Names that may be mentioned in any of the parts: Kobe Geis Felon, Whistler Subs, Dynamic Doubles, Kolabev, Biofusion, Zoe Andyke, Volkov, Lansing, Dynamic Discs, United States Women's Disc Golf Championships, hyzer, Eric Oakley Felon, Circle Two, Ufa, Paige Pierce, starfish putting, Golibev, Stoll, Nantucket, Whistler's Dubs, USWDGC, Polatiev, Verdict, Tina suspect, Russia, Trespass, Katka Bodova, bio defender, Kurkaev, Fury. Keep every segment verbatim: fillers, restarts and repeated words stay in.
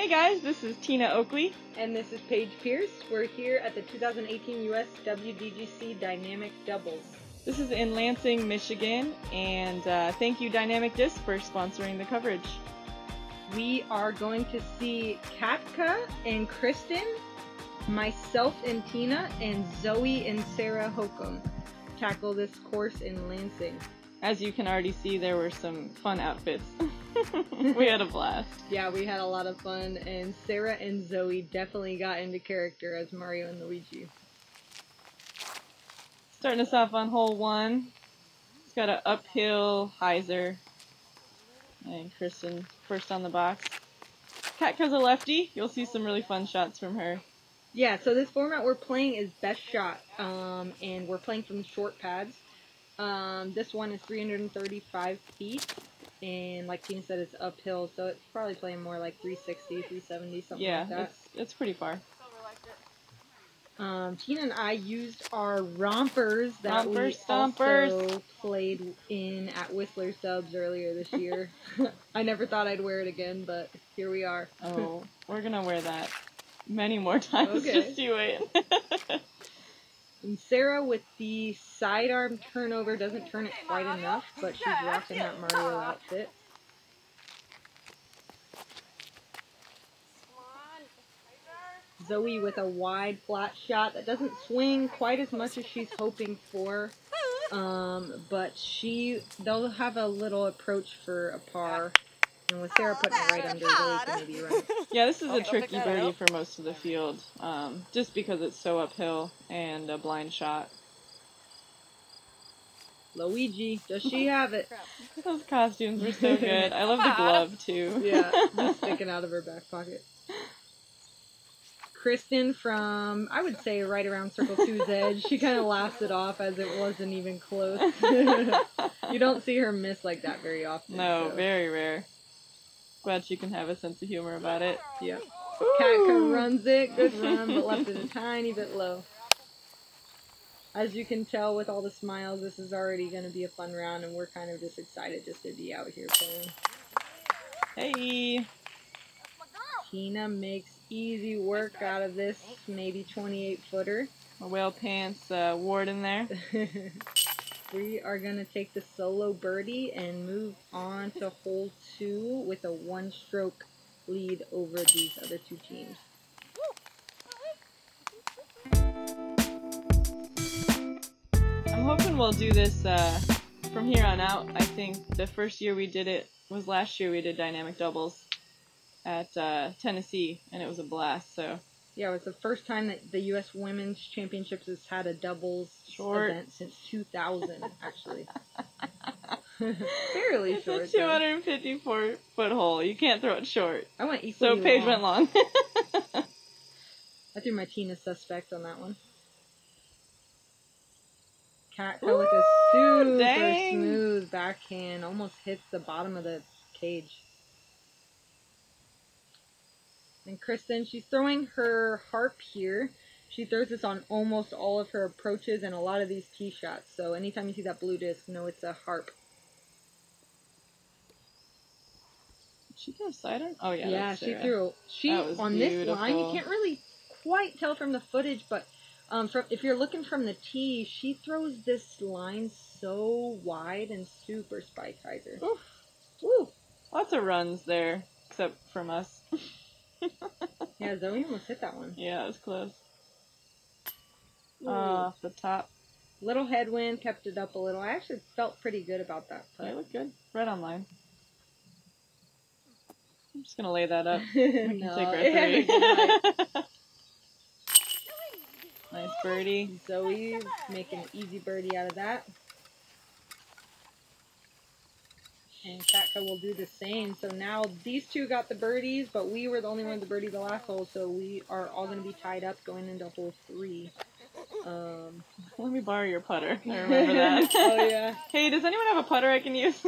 Hey guys, this is Tina Oakley. And this is Paige Pierce. We're here at the two thousand eighteen U S W D G C Dynamic Doubles. This is in Lansing, Michigan, and uh, thank you Dynamic Discs for sponsoring the coverage. We are going to see Katka and Kristin, myself and Tina, and Zoe and Sarah Hokom tackle this course in Lansing. As you can already see, there were some fun outfits. We had a blast. Yeah, we had a lot of fun, and Sarah and Zoe definitely got into character as Mario and Luigi. Starting us off on hole one. It's got an uphill hyzer. And Kristin first on the box. Katka's a lefty. You'll see some really fun shots from her. Yeah, so this format we're playing is best shot, um, and we're playing from short pads. Um, this one is three hundred thirty-five feet, and like Tina said, it's uphill, so it's probably playing more like three sixty, three seventy, something yeah, like that. Yeah, it's, it's pretty far. Um, Tina and I used our rompers that Romper, we stompers. also played in at Whistler Subs earlier this year. I never thought I'd wear it again, but here we are. Oh, we're going to wear that many more times, okay. Just you wait. And Sarah with the sidearm turnover doesn't turn it quite enough, but she's rocking that Mario outfit. Zoe with a wide flat shot that doesn't swing quite as much as she's hoping for, um, but she they'll have a little approach for a par. And with Sarah putting it right under, Zoe's gonna be right. Yeah, this is a tricky birdie for most of the field, um, just because it's so uphill and a blind shot. Luigi, does she have it? Those costumes were so good. I love the glove too. Yeah, just sticking out of her back pocket. Kristin from, I would say, right around Circle Two's edge. She kind of laughs it off as it wasn't even close. You don't see her miss like that very often. No, so. Very rare. Glad she can have a sense of humor about it. Yeah. Katka runs it. Good run, but left it a tiny bit low. As you can tell with all the smiles, this is already going to be a fun round, and we're kind of just excited just to be out here playing. Hey! Tina makes easy work out of this, maybe twenty-eight footer. A whale pants uh, ward in there. We are going to take the solo birdie and move on to hole two with a one stroke lead over these other two teams. I'm hoping we'll do this uh, from here on out. I think the first year we did it was last year we did Dynamic Doubles at uh, Tennessee, and it was a blast. So yeah, it was the first time that the U S Women's Championships has had a doubles short event since two thousand, actually. Fairly it's short. It's a two hundred fifty-four foot hole. You can't throw it short. I went equally So Paige long. went long. I threw my Tina suspect on that one. Katka with a super dang. smooth backhand. Almost hits the bottom of the cage. And Kristin, she's throwing her harp here. She throws this on almost all of her approaches and a lot of these tee shots. So anytime you see that blue disc, know it's a harp. Did she throw a sidearm? Oh yeah. Yeah, she threw. She on this line, you can't really quite tell from the footage, but um, from, if you're looking from the tee, she throws this line so wide and super spike hyzer. Oof. Woo. Lots of runs there, except from us. Yeah, Zoe almost hit that one. Yeah, it was close. Ooh. Off the top. Little headwind, kept it up a little. I actually felt pretty good about that putt. Yeah, it looked good. Right on line. I'm just going to lay that up. We can no, take our three. Right. Nice birdie. Zoe making an easy birdie out of that. And Katka will do the same. So now these two got the birdies, but we were the only one with the birdie the last hole, so we are all going to be tied up going into hole three. Um, Let me borrow your putter. I remember that. Oh, yeah. Hey, does anyone have a putter I can use?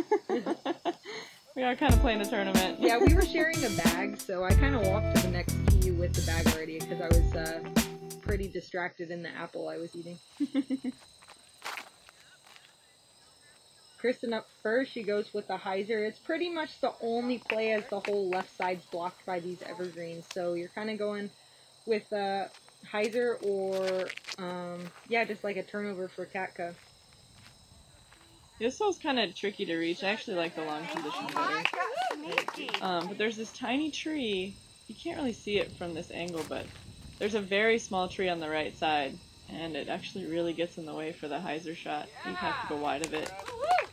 We are kind of playing a tournament. Yeah, we were sharing a bag, so I kind of walked to the next tee with the bag already because I was uh, pretty distracted in the apple I was eating. Kristin up first. She goes with the hyzer. It's pretty much the only play as the whole left side's blocked by these evergreens. So you're kind of going with a hyzer or, um, yeah, just like a turnover for Katka. This hole's kind of tricky to reach. I actually like the long position better. Um, but there's this tiny tree. You can't really see it from this angle, but there's a very small tree on the right side, and it actually really gets in the way for the hyzer shot. You have to go wide of it.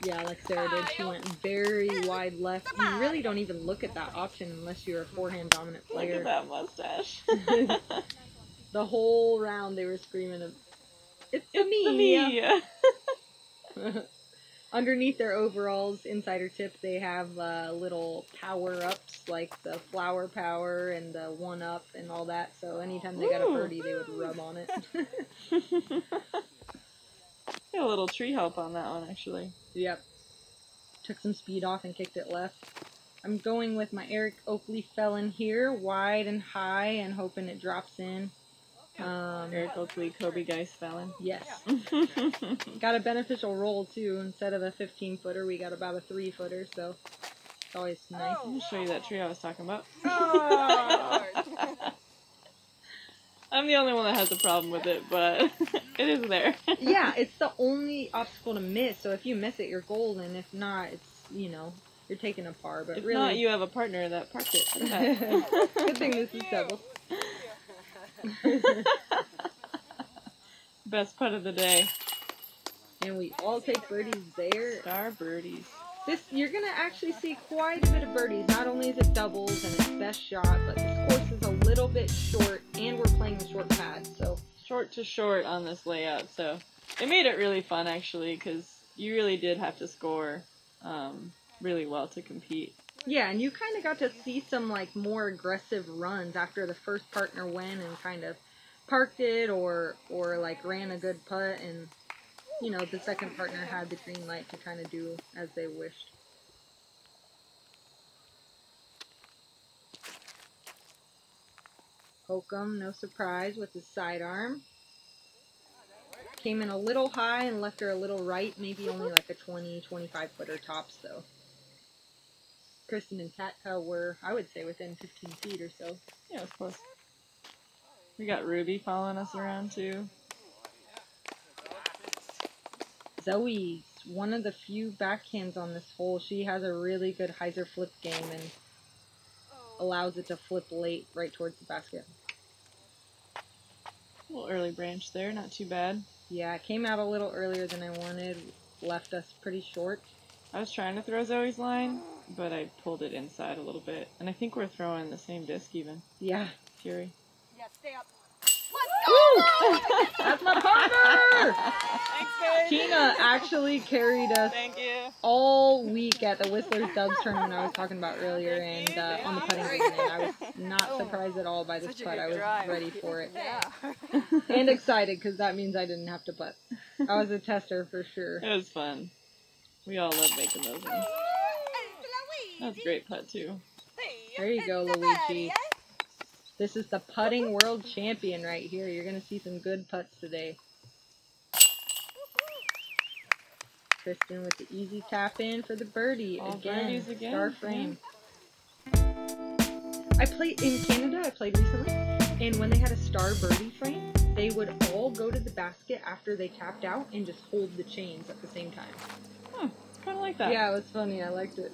Yeah, like Sarah did. She went very wide left. You really don't even look at that option unless you're a forehand dominant player. Look at that mustache. The whole round they were screaming, it's the me. Underneath their overalls, insider tip, they have uh, little power-ups like the flower power and the one-up and all that. So anytime they got a birdie, they would rub on it. Got a little tree help on that one, actually. Yep. Took some speed off and kicked it left. I'm going with my Eric Oakley Felon here, wide and high, and hoping it drops in. Um, Eric Oakley, Kobe Geis Felon. Yes. Got a beneficial roll, too. Instead of a fifteen-footer, we got about a three-footer, so it's always nice. Oh, I'll show you that tree I was talking about. Oh, I'm the only one that has a problem with it, but it is there. Yeah, it's the only obstacle to miss, so if you miss it, you're golden. If not, it's, you know, you're taking a par. But if really, not, you have a partner that parked it. Okay. Good thing this is doubles. Best putt of the day, and we all take birdies there. Star birdies. This you're gonna actually see quite a bit of birdies. Not only is it doubles and it's best shot, but this course is a little bit short, and we're playing the short pad, so short to short on this layout. So it made it really fun actually, because you really did have to score um, really well to compete. Yeah, and you kind of got to see some, like, more aggressive runs after the first partner went and kind of parked it or, or like, ran a good putt. And, you know, the second partner had the green light to kind of do as they wished. Hokom, no surprise, with his sidearm. Came in a little high and left her a little right, maybe only, like, a twenty, twenty-five-footer tops, though. Kristin and Katka were, I would say, within fifteen feet or so. Yeah, of course. We got Ruby following us around, too. Zoe's one of the few backhands on this hole. She has a really good hyzer flip game and allows it to flip late right towards the basket. A little early branch there, not too bad. Yeah, it came out a little earlier than I wanted. Left us pretty short. I was trying to throw Zoe's line, but I pulled it inside a little bit. And I think we're throwing the same disc even. Yeah. Fury. Yeah, stay up. Let's go! That's my partner! Thanks, babe. Tina actually carried us Thank you. all week at the Whistler's Dubs tournament I was talking about earlier, and uh, on the putting green. I was not surprised at all by this Such putt. I was drive. ready for it. Yeah. And excited, because that means I didn't have to putt. I was a tester for sure. It was fun. We all love making those ones. That's a great putt, too. There you go, Luigi. This is the putting world champion right here. You're going to see some good putts today. Kristin with the easy tap in for the birdie. All again, again, star frame. I played in Canada, I played recently, and when they had a star birdie frame, they would all go to the basket after they tapped out and just hold the chains at the same time. Hmm, kind of like that. Yeah, it was funny. I liked it.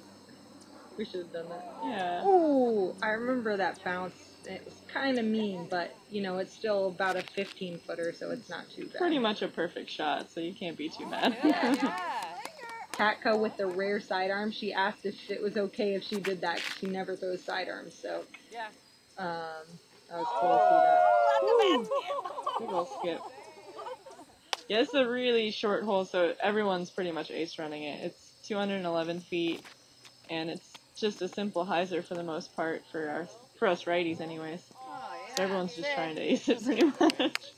We should have done that. Yeah. Oh, I remember that bounce. It was kind of mean, but, you know, it's still about a fifteen-footer, so it's not too bad. Pretty much a perfect shot, so you can't be too mad. Yeah, yeah. Katka with the rare sidearm. She asked if it was okay if she did that, because she never throws sidearms, so. Yeah. Um, that was cool to see that. Good old skip. Yeah, it's a really short hole, so everyone's pretty much ace running it. It's two hundred eleven feet, and it's just a simple hyzer for the most part, for our for us righties anyways. Oh, yeah. So everyone's just trying to ace it pretty much.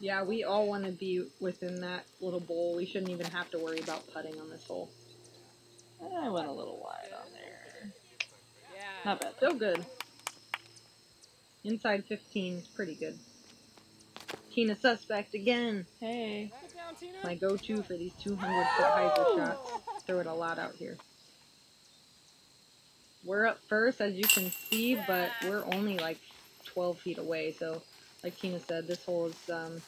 Yeah, we all want to be within that little bowl. We shouldn't even have to worry about putting on this hole. I went a little wide on there. Yeah. Not bad. Still good. Inside fifteen is pretty good. Tina suspect again. Hey. My go-to for these two hundred foot hyzer shots. throw it a lot out here. We're up first, as you can see, but we're only like twelve feet away. So, like Tina said, this hole is um,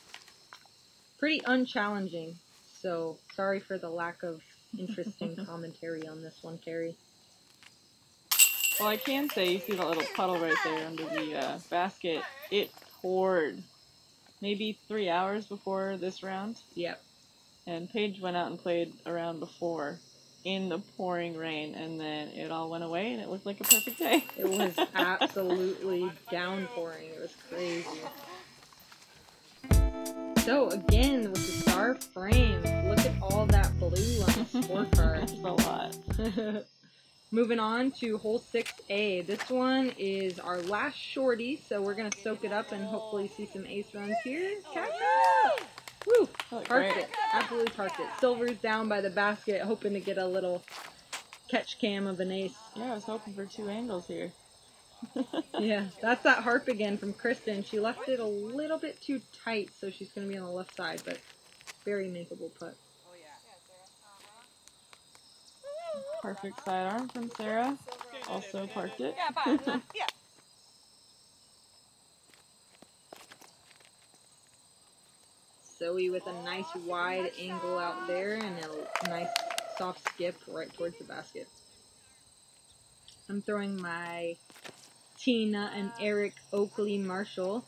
pretty unchallenging. So, sorry for the lack of interesting commentary on this one, Carrie. Well, I can say, you see that little puddle right there under the uh, basket. It poured maybe three hours before this round. Yep. And Paige went out and played a round before in the pouring rain, and then it all went away, and it looked like a perfect day. It was absolutely downpouring. It was crazy. So, again, with the star frames, look at all that blue on the scorecard. That's a lot. Moving on to hole six A. This one is our last shorty, so we're going to soak it up and hopefully see some ace runs here. Katka! Woo! Parked it. Absolutely parked it. Silver's down by the basket, hoping to get a little catch cam of an ace. Yeah, I was hoping for two angles here. Yeah, that's that harp again from Kristin. She left it a little bit too tight, so she's going to be on the left side, but very makeable putt. Perfect sidearm from Sarah. Also parked it. Zoe with a nice wide angle out there and a nice soft skip right towards the basket. I'm throwing my Tina and Eric Oakley Marshall.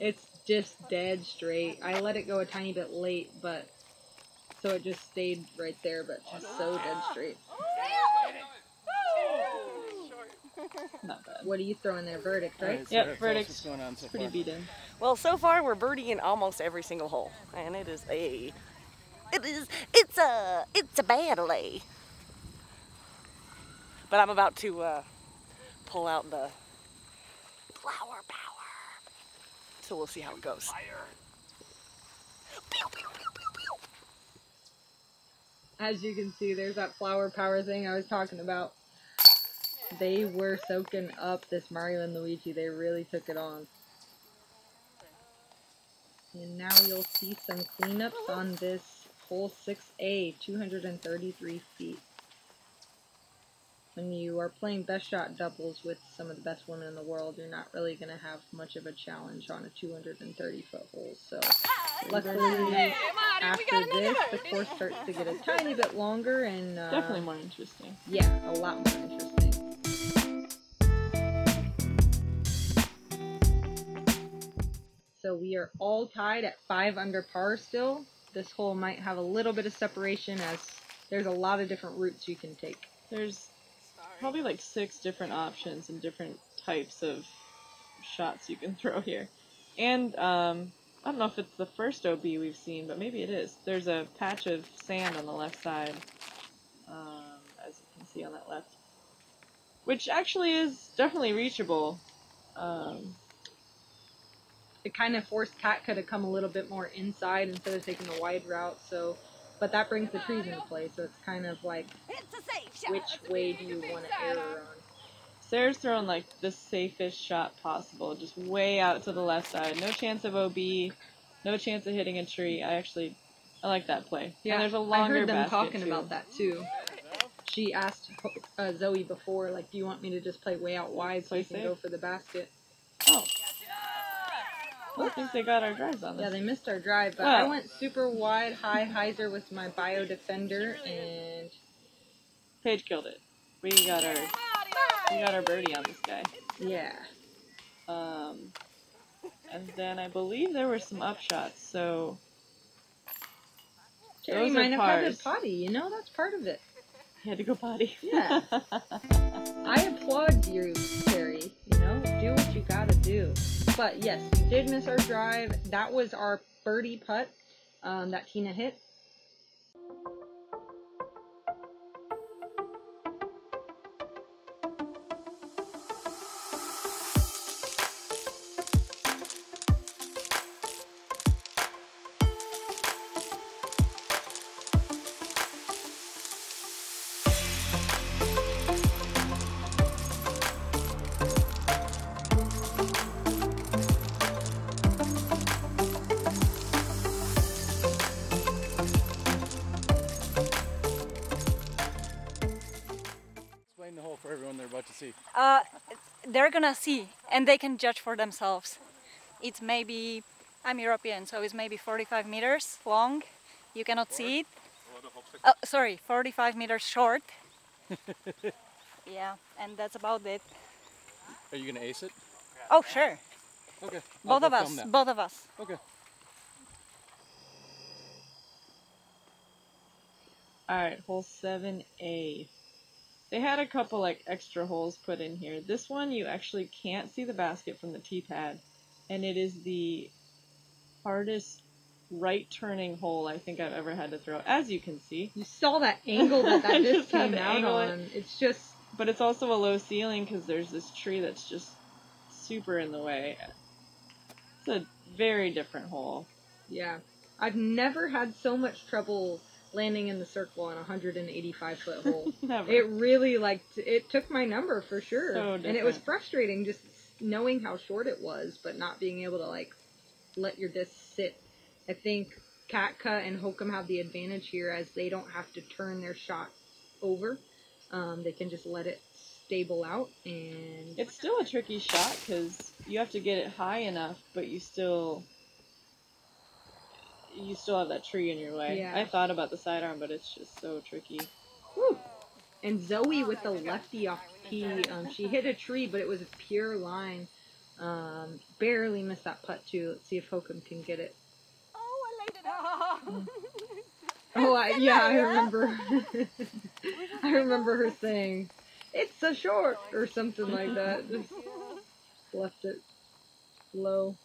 It's just dead straight. I let it go a tiny bit late, but so it just stayed right there, but just so dead straight. Not bad. What are you throwing there? Verdict, right? Yep, yep. Verdict's going on so pretty far. Beat in. Well, so far we're birdieing almost every single hole, and it is a, it is, it's a, it's a battle, eh? But I'm about to uh, pull out the flower power, so we'll see how it goes. As you can see, there's that flower power thing I was talking about. They were soaking up this Mario and Luigi. They really took it on. And now you'll see some cleanups on this hole six A, two hundred thirty-three feet. When you are playing best shot doubles with some of the best women in the world, you're not really going to have much of a challenge on a two hundred thirty foot hole. So luckily, after this, the course starts to get a tiny bit longer and uh, definitely more interesting. Yeah, a lot more interesting. So we are all tied at five under par still. This hole might have a little bit of separation as there's a lot of different routes you can take. There's probably like six different options and different types of shots you can throw here. And um, I don't know if it's the first O B we've seen, but maybe it is. There's a patch of sand on the left side, um, as you can see on that left, which actually is definitely reachable. Um, It kind of forced Katka to come a little bit more inside instead of taking the wide route. So, but that brings the trees into play. So it's kind of like, which way do you want to err on? Sarah's throwing like the safest shot possible, just way out to the left side. No chance of O B, no chance of hitting a tree. I actually, I like that play. Yeah, and there's a longer I heard them talking too. about that too. She asked uh, Zoe before, like, do you want me to just play way out wide so play you can safe. go for the basket? Oh. I don't think they got our drives on this. Yeah, they missed our drive, but oh. I went super wide, high hyzer with my bio defender, and Paige killed it. We got our we got our birdie on this guy. Yeah. Um, and then I believe there were some upshots. So Jerry might have had a potty. You know, that's part of it. He had to go potty. Yeah. I applaud you, Jerry. You know, do what you gotta do. But yes, we did miss our drive. That was our birdie putt um, that Tina hit. for everyone they're about to see? Uh, they're gonna see, and they can judge for themselves. It's maybe, I'm European, so it's maybe forty-five meters long. You cannot Four. see it. Oh, sorry, forty-five meters short. Yeah, and that's about it. Are you gonna ace it? Oh, sure. Okay. Both of us, both of us. Okay. All right, hole seven A. They had a couple like extra holes put in here. This one you actually can't see the basket from the tee pad, and it is the hardest right turning hole I think I've ever had to throw. As you can see, you saw that angle that that disc came out on. It. It's just, but it's also a low ceiling because there's this tree that's just super in the way. It's a very different hole. Yeah, I've never had so much trouble landing in the circle on a one hundred eighty-five foot hole. Never. It really, like, it took my number for sure. So different. And it was frustrating just knowing how short it was, but not being able to, like, let your disc sit. I think Katka and Hokom have the advantage here as they don't have to turn their shot over. Um, they can just let it stable out. And it's still a tricky shot because you have to get it high enough, but you still... you still have that tree in your way. Yeah. I thought about the sidearm, but it's just so tricky. Woo. And Zoe with the lefty off tee, um, she hit a tree, but it was a pure line. Um, barely missed that putt, too. Let's see if Hokom can get it. Oh, I laid it out. Oh, I, yeah, I remember. I remember her saying, it's so short, or something like that. Just left it low.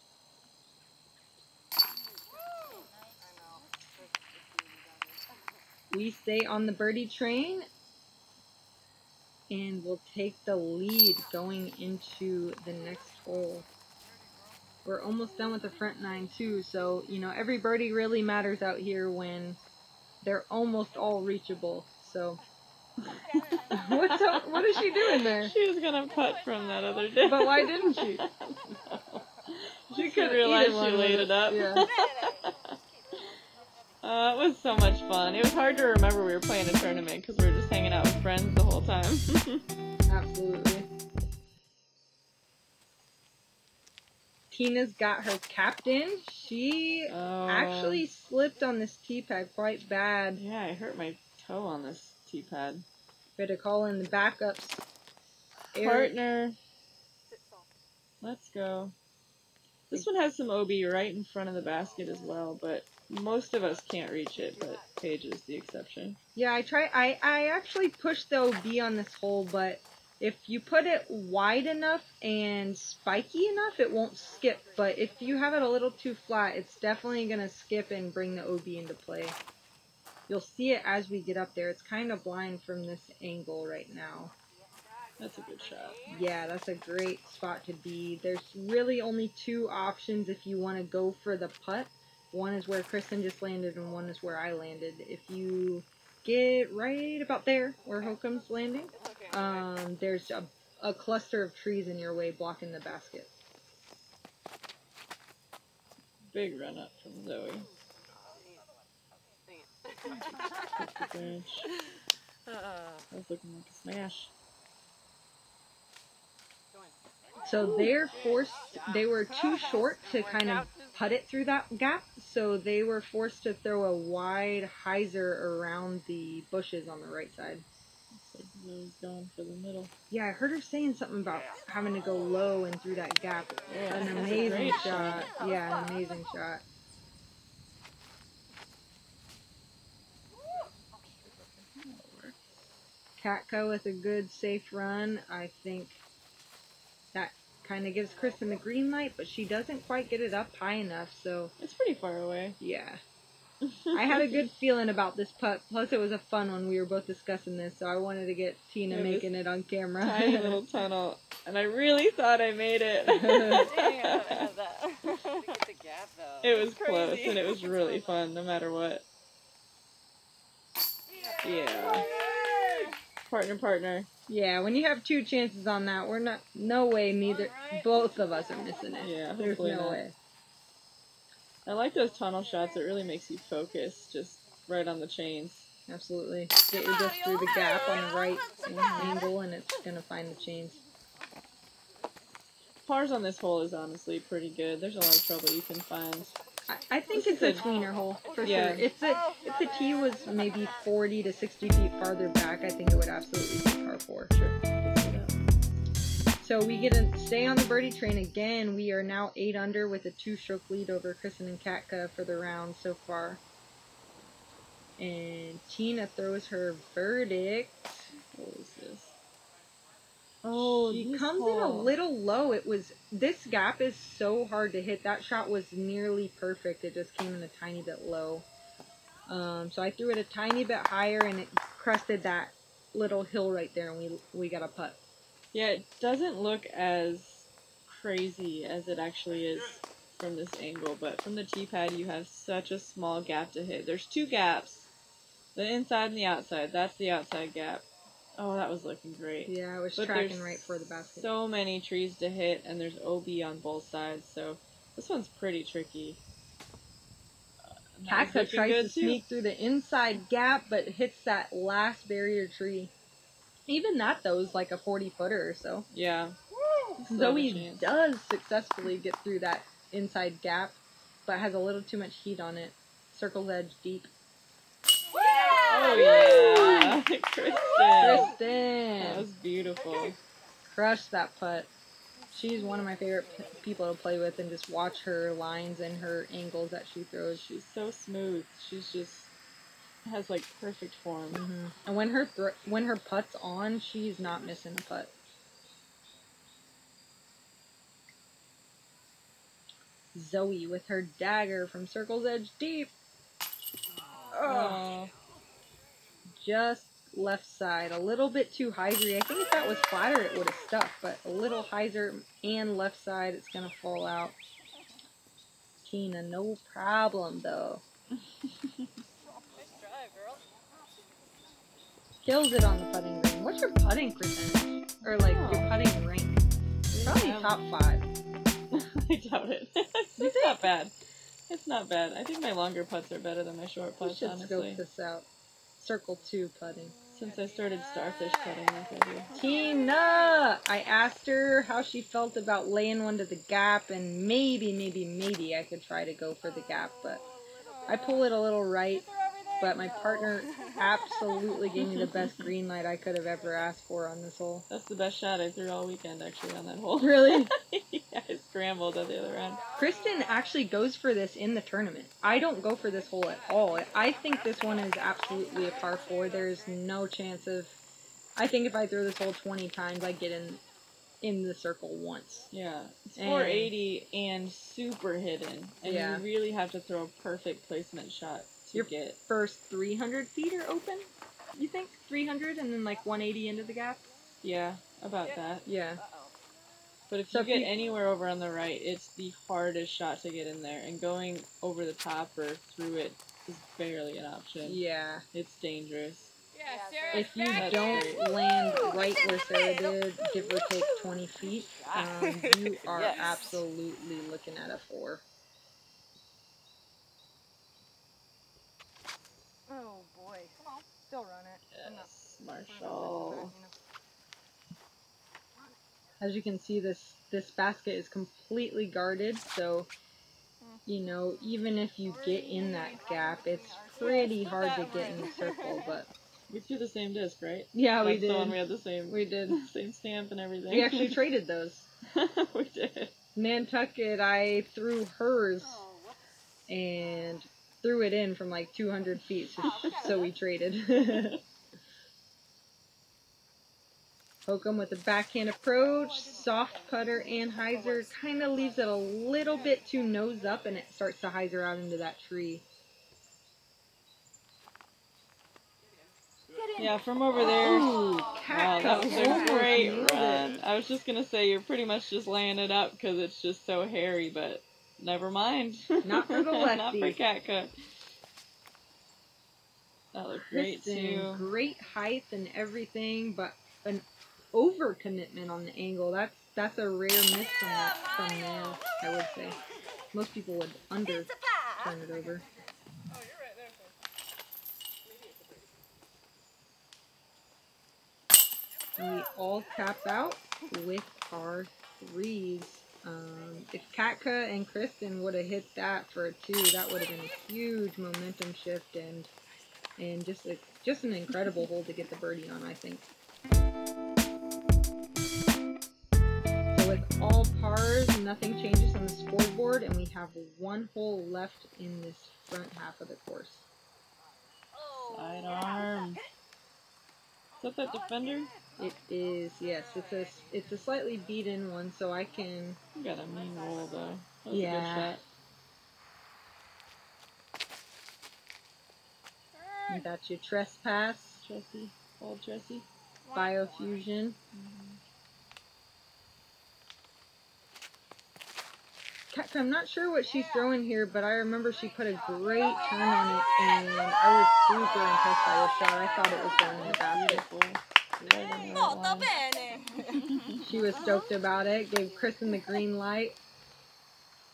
We stay on the birdie train, and we'll take the lead going into the next hole. We're almost done with the front nine too, so, you know, every birdie really matters out here when they're almost all reachable, so. What's up? What is she doing there? She was gonna putt from that other day. But why didn't she? No. She couldn't realize she laid it up. Yeah. Uh, it was so much fun. It was hard to remember we were playing a tournament because we were just hanging out with friends the whole time. Absolutely. Tina's got her captain. She oh. actually slipped on this tee pad quite bad. Yeah, I hurt my toe on this tee pad. Better call in the backups. Eric. Partner. Let's go. This one has some O B right in front of the basket as well, but most of us can't reach it, but Paige is the exception. Yeah, I try. I, I actually pushed the O B on this hole, but if you put it wide enough and spiky enough, it won't skip. But if you have it a little too flat, it's definitely going to skip and bring the O B into play. You'll see it as we get up there. It's kind of blind from this angle right now. That's a good shot. Yeah, that's a great spot to be. There's really only two options if you want to go for the putt. One is where Kristin just landed, and one is where I landed. If you get right about there, where Hokom's landing, um, there's a, a cluster of trees in your way blocking the basket. Big run up from Zoe. That was looking like a smash. So they're forced, they were too short to kind of putt it through that gap, so they were forced to throw a wide hyzer around the bushes on the right side. Going for the middle. Yeah, I heard her saying something about having to go low and through that gap. Yeah, an amazing shot. shot. Yeah, an amazing shot. Katka with a good, safe run, I think. That kind of gives Kristin the green light, but she doesn't quite get it up high enough, so... It's pretty far away. Yeah. I had a good feeling about this putt, plus it was a fun one. We were both discussing this, so I wanted to get Tina it making it on camera. Tiny little tunnel, and I really thought I made it. Dang, I thought I had that. I think it's a gap, though. It was close, and it was really fun, no matter what. Yeah. yeah. Partner, partner. Yeah, when you have two chances on that, we're not, no way, neither, right. both of us are missing it. Yeah, There's no not. way. I like those tunnel shots. It really makes you focus just right on the chains. Absolutely. Get your disc through the gap on the right angle and it's going to find the chains. Pars on this hole is honestly pretty good. There's a lot of trouble you can find. I, I think it's a tweener hole, for yeah. sure. If the, if the tee was maybe forty to sixty feet farther back, I think it would absolutely be par four. Sure. So we get to stay on the birdie train again. We are now eight under with a two-stroke lead over Kristin and Katka for the round so far. And Tina throws her verdict. What was this? Oh, she comes hole. in a little low. It was this gap is so hard to hit. That shot was nearly perfect. It just came in a tiny bit low. Um, so I threw it a tiny bit higher, and it crested that little hill right there, and we we got a putt. Yeah, it doesn't look as crazy as it actually is from this angle, but from the tee pad, you have such a small gap to hit. There's two gaps, the inside and the outside. That's the outside gap. Oh, that was looking great. Yeah, I was but tracking right for the basket. So many trees to hit, and there's O B on both sides, so this one's pretty tricky. Katka uh, tries to too. sneak through the inside gap, but hits that last barrier tree. Even that, though, is like a forty-footer or so. Yeah. Woo! Zoe does successfully get through that inside gap, but has a little too much heat on it. Circle's edge deep. Yeah! Oh, yeah! Woo! Kristin. Kristin. That was beautiful. Crushed that putt. She's one of my favorite p people to play with, and just watch her lines and her angles that she throws. She's so smooth. She's just has like perfect form. Mm-hmm. And when her thr when her putt's on, she's not missing a putt. Zoe with her dagger from Circle's Edge Deep. Oh. Just left side, a little bit too hyzer. I think if that was flatter, it would have stuck, but a little hyzer and left side, it's going to fall out. Tina, no problem, though. Kills it on the putting green. What's your putting percentage? Or, like, oh. your putting rank? Probably yeah. top five. I doubt it. It's not bad. It's not bad. I think my longer putts are better than my short putts, honestly. We should scope this out. Circle two putting. Since I started starfish putting, that's what I do. Tina! I asked her how she felt about laying one to the gap, and maybe, maybe, maybe I could try to go for the gap, but I pull it a little right, but my partner absolutely gave me the best green light I could have ever asked for on this hole. That's the best shot I threw all weekend, actually, on that hole. Really? Yeah, I scrambled on the other end. Kristin actually goes for this in the tournament. I don't go for this hole at all. I think this one is absolutely a par four. There's no chance of... I think if I throw this hole twenty times, I get in in the circle once. Yeah. It's four eighty and, and super hidden. And yeah. you really have to throw a perfect placement shot. Your get. first three hundred feet are open, you think? three hundred and then like one eighty into the gap? Yeah, about yeah. that. Yeah. Uh-oh. But if so you if get you... anywhere over on the right, it's the hardest shot to get in there, and going over the top or through it is barely an option. Yeah. It's dangerous. Yeah, Sarah, if you don't land right where Sarah did, give or take twenty feet, um, you are yes. absolutely looking at a four. Oh boy. Come on. Still run it. Yes, Marshall. As you can see, this, this basket is completely guarded, so, you know, even if you get in that gap, it's pretty hard to get in the circle, but... We threw the same disc, right? Yeah, we did. That's the one we had the same. We did. Same stamp and everything. We actually traded those. We did. Nantucket, I threw hers, and... threw it in from like two hundred feet, so, oh, okay. so we traded. Hokom with a backhand approach, soft putter and hyzer, kind of leaves it a little bit too nose up, and it starts to hyzer out into that tree. Yeah, from over there. Ooh, wow, that was a great run. I was just going to say, you're pretty much just laying it up because it's just so hairy, but... never mind. Not for the lefty. Not for Katka. That looked great, too. Great height and everything, but an overcommitment on the angle. That's that's a rare miss from that from there, I would say. Most people would under turn it over. Oh, you're right there. and we all tap out with our threes. Um, if Katka and Kristin would have hit that for a two, that would have been a huge momentum shift and and just a, just an incredible hole to get the birdie on, I think. So with all pars, nothing changes on the scoreboard, and we have one hole left in this front half of the course. Side arm. Is that that defender? It is, yes. It's a it's a slightly beaten one, so I can. You got a mean roll though. That was yeah. a good shot. You got your Trespass. Tressie. Old Tressie. Biofusion. Mm-hmm. Katka, I'm not sure what she's throwing here, but I remember she put a great turn on it, and I was super impressed by this shot. I thought it was going in the basket. She was stoked about it. Gave Kristin the green light.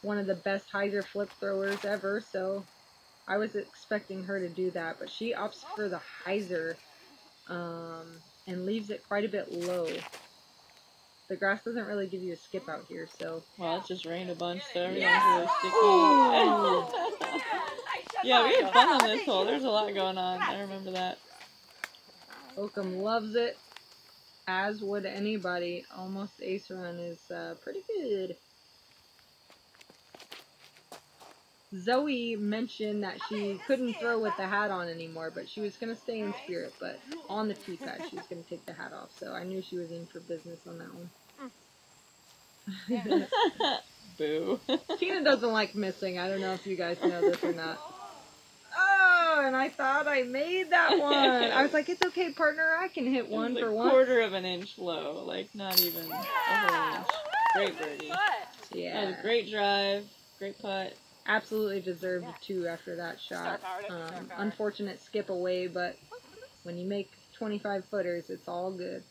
One of the best hyzer flip throwers ever, so... I was expecting her to do that, but she opts for the hyzer um, and leaves it quite a bit low. The grass doesn't really give you a skip out here, so. Well, it just rained a bunch, so everything's yeah. really sticky. Yeah, we had fun on this hole. There's a lot going on. I remember that. Hokom loves it, as would anybody. Almost ace run is uh, pretty good. Zoe mentioned that she couldn't throw with the hat on anymore, but she was going to stay in spirit, but on the tee pad she was going to take the hat off, so I knew she was in for business on that one. Boo. Tina doesn't like missing. I don't know if you guys know this or not. Oh, and I thought I made that one. I was like, it's okay, partner, I can hit one for one. It was a quarter of an inch low, like not even a whole inch. Great birdie. Yeah. That was a great drive, great putt. Absolutely deserved a two after that shot. Um, unfortunate skip away, but when you make twenty-five footers, it's all good.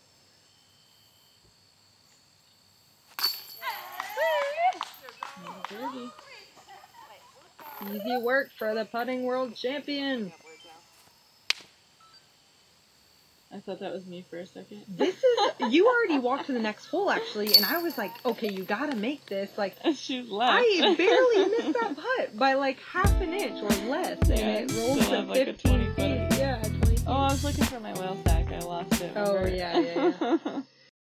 Easy work for the putting world champion. I thought that was me for a second. This is, you already walked to the next hole, actually, and I was like, okay, you gotta make this. Like, she's left. I barely missed that putt by like half an inch or less, yeah, and it rolls to like fifteen feet. Yeah, twenty feet. Oh, I was looking for my whale sack. I lost it. Oh, yeah, yeah, yeah.